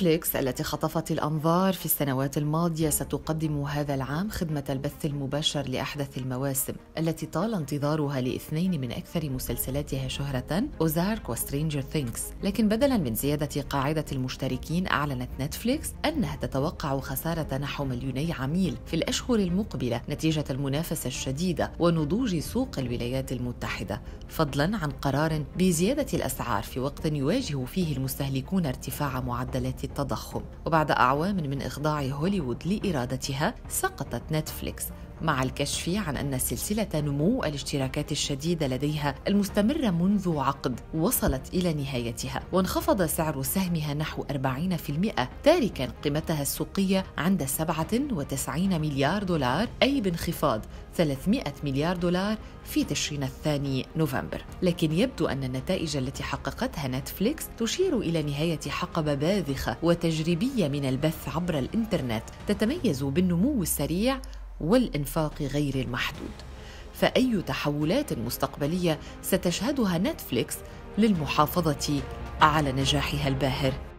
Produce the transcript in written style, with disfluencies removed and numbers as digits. نتفليكس التي خطفت الأنظار في السنوات الماضية ستقدم هذا العام خدمة البث المباشر لأحدث المواسم التي طال انتظارها لاثنين من أكثر مسلسلاتها شهرة، أوزارك وسترينجر ثينكس. لكن بدلاً من زيادة قاعدة المشتركين، أعلنت نتفليكس أنها تتوقع خسارة نحو 2 مليون عميل في الأشهر المقبلة نتيجة المنافسة الشديدة ونضوج سوق الولايات المتحدة، فضلاً عن قرار بزيادة الأسعار في وقت يواجه فيه المستهلكون ارتفاع معدلات التضخم. وبعد أعوام من إخضاع هوليوود لإرادتها، سقطت نتفليكس مع الكشف عن أن سلسلة نمو الاشتراكات الشديدة لديها المستمرة منذ عقد وصلت إلى نهايتها، وانخفض سعر سهمها نحو 40%، تاركاً قيمتها السوقية عند 97 مليار دولار، أي بانخفاض 300 مليار دولار في تشرين الثاني نوفمبر. لكن يبدو أن النتائج التي حققتها نتفليكس تشير إلى نهاية حقبة باذخة وتجريبية من البث عبر الإنترنت، تتميز بالنمو السريع والإنفاق غير المحدود. فأي تحولات مستقبلية ستشهدها نتفليكس للمحافظة على نجاحها الباهر؟